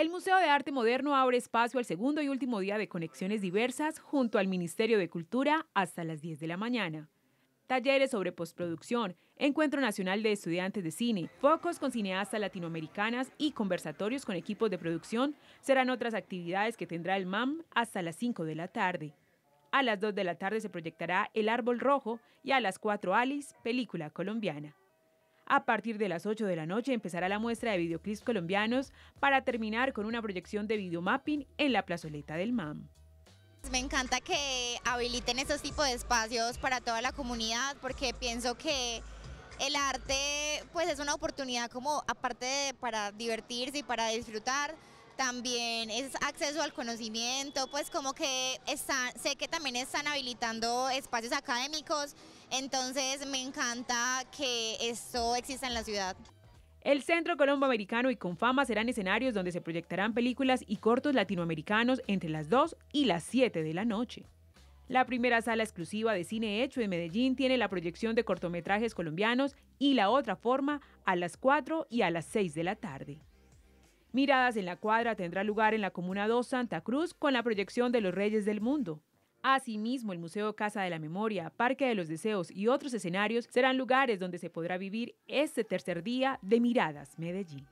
El Museo de Arte Moderno abre espacio al segundo y último día de Conexiones Diversas junto al Ministerio de Cultura hasta las 10 de la mañana. Talleres sobre postproducción, Encuentro Nacional de Estudiantes de Cine, focos con cineastas latinoamericanas y conversatorios con equipos de producción serán otras actividades que tendrá el MAM hasta las 5 de la tarde. A las 2 de la tarde se proyectará El Árbol Rojo y a las 4 Alice, película colombiana. A partir de las 8 de la noche empezará la muestra de videoclips colombianos para terminar con una proyección de videomapping en la plazoleta del MAM. Me encanta que habiliten estos tipos de espacios para toda la comunidad porque pienso que el arte pues es una oportunidad como aparte para divertirse y para disfrutar, también es acceso al conocimiento, pues como que sé que también están habilitando espacios académicos, entonces me encanta que esto exista en la ciudad. El Centro Colomboamericano y Confama serán escenarios donde se proyectarán películas y cortos latinoamericanos entre las 2 y las 7 de la noche. La primera sala exclusiva de cine hecho en Medellín tiene la proyección de cortometrajes colombianos y la otra forma a las 4 y a las 6 de la tarde. Miradas en la Cuadra tendrá lugar en la Comuna 2 Santa Cruz con la proyección de Los Reyes del Mundo. Asimismo, el Museo Casa de la Memoria, Parque de los Deseos y otros escenarios serán lugares donde se podrá vivir este tercer día de Miradas Medellín.